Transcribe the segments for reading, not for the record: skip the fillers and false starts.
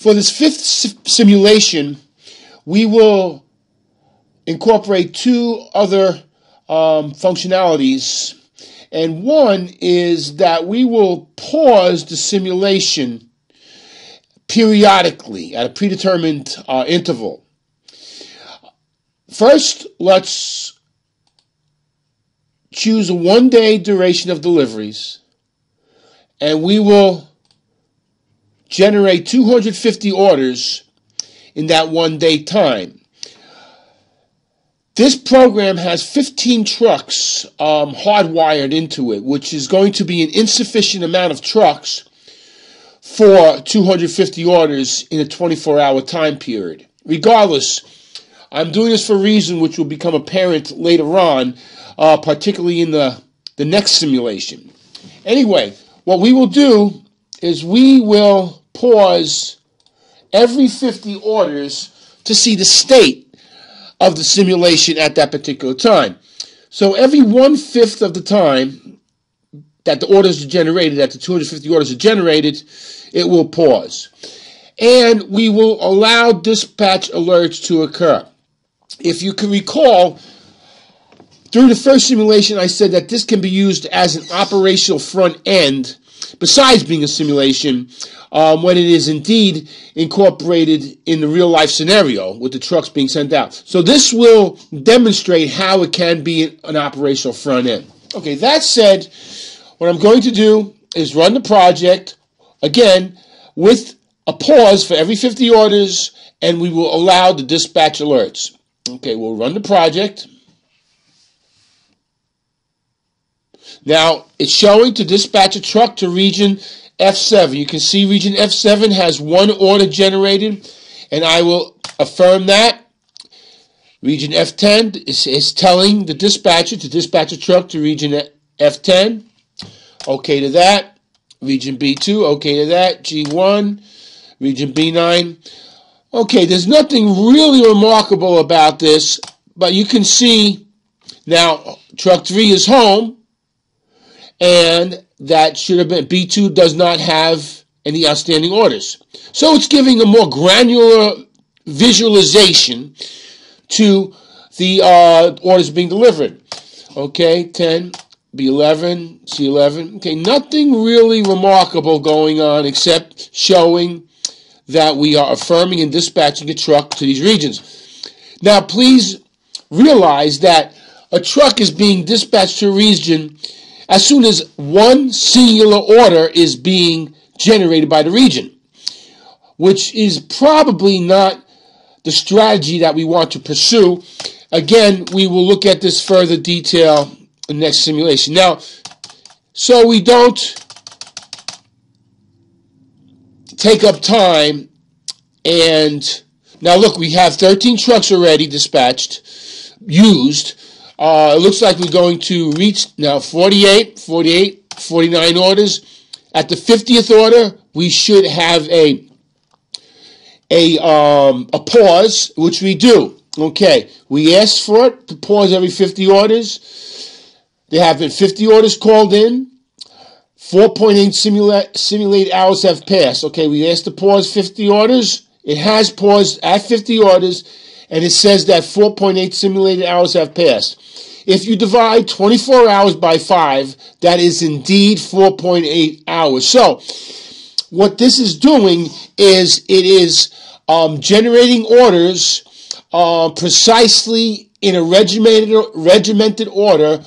For this fifth simulation, we will incorporate two other functionalities. And one is that we will pause the simulation periodically at a predetermined interval. First, let's choose a one-day duration of deliveries, and we will generate 250 orders in that one-day time. This program has 15 trucks hardwired into it, which is going to be an insufficient amount of trucks for 250 orders in a 24-hour time period. Regardless, I'm doing this for a reason which will become apparent later on, particularly in the next simulation. Anyway, what we will do is we will pause every 50 orders to see the state of the simulation at that particular time. So every 1/5 of the time that the orders are generated, that the 250 orders are generated, it will pause. And we will allow dispatch alerts to occur. If you can recall, through the first simulation, I said that this can be used as an operational front end, besides being a simulation, when it is indeed incorporated in the real-life scenario with the trucks being sent out. So this will demonstrate how it can be an operational front end. Okay, that said, what I'm going to do is run the project, again, with a pause for every 50 orders, and we will allow the dispatch alerts. Okay, we'll run the project. Now, it's showing to dispatch a truck to region F7. You can see region F7 has one order generated, and I will affirm that. Region F10 is telling the dispatcher to dispatch a truck to region F10. Okay to that. Region B2, okay to that. G1, region B9. Okay, there's nothing really remarkable about this, but you can see now truck 3 is home. And that should have been, B2 does not have any outstanding orders. So it's giving a more granular visualization to the orders being delivered. Okay, 10, B11, C11. Okay, nothing really remarkable going on except showing that we are affirming and dispatching a truck to these regions. Now, please realize that a truck is being dispatched to a region as soon as one singular order is being generated by the region, which is probably not the strategy that we want to pursue. Again, we will look at this further detail in the next simulation. Now, so we don't take up time, and now look, we have 13 trucks already dispatched, used. It looks like we're going to reach now 49 orders. At the 50th order, we should have a pause, which we do. Okay, we asked for it to pause every 50 orders. There have been 50 orders called in. 4.8 simulate hours have passed. Okay, we asked to pause 50 orders. It has paused at 50 orders. And it says that 4.8 simulated hours have passed. If you divide 24 hours by 5, that is indeed 4.8 hours. So what this is doing is it is generating orders precisely in a regimented order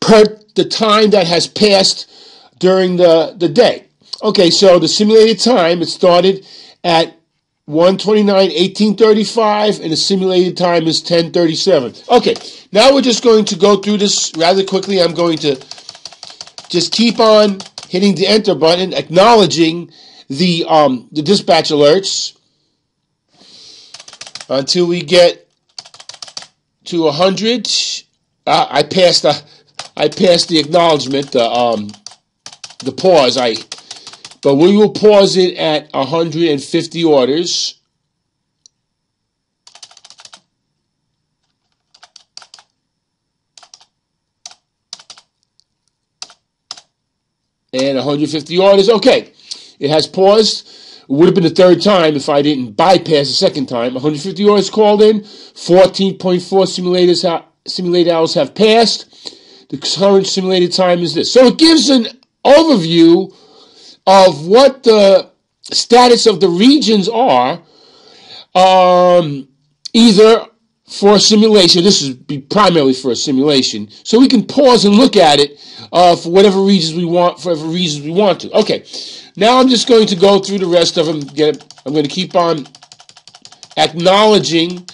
per the time that has passed during the day. Okay, so the simulated time, it started at 1:29, 18:35, and the simulated time is 10:37. Okay, now we're just going to go through this rather quickly. I'm going to just keep on hitting the enter button, acknowledging the dispatch alerts until we get to 100. I passed the acknowledgement, the pause. But we will pause it at 150 orders. And 150 orders. Okay. It has paused. It would have been the third time if I didn't bypass the second time. 150 orders called in. 14.4 simulated hours have passed. The current simulated time is this. So it gives an overview of what the status of the regions are, either for a simulation. This would be primarily for a simulation. So we can pause and look at it for whatever reasons we want, for whatever reasons we want to. Okay, now I'm just going to go through the rest of them. I'm going to keep on acknowledging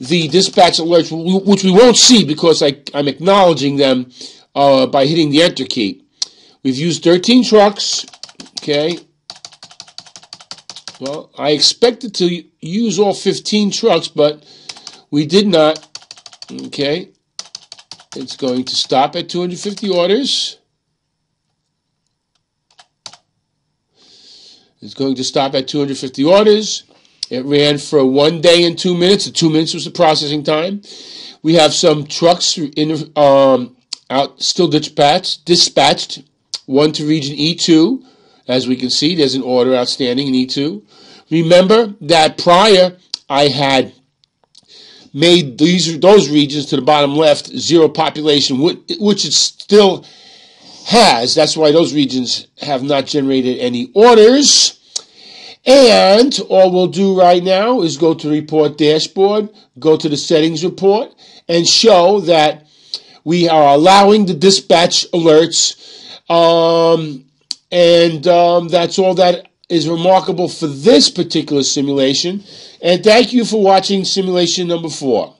the dispatch alerts, which we won't see because I'm acknowledging them by hitting the Enter key. We've used 13 trucks, okay. Well, I expected to use all 15 trucks, but we did not. Okay. It's going to stop at 250 orders. It's going to stop at 250 orders. It ran for 1 day and 2 minutes. The 2 minutes was the processing time. We have some trucks in out still dispatched. One to region E2. As we can see, there's an order outstanding in E2. Remember that prior I had made those regions to the bottom left zero population, which it still has. That's why those regions have not generated any orders. And all we'll do right now is go to Report Dashboard, go to the Settings Report, and show that we are allowing the dispatch alerts. That's all that is remarkable for this particular simulation. And thank you for watching simulation number 4.